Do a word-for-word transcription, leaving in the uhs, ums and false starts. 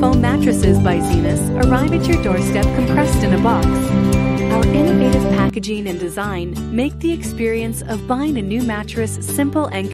Foam mattresses by Zenus arrive at your doorstep compressed in a box. Our innovative packaging and design make the experience of buying a new mattress simple and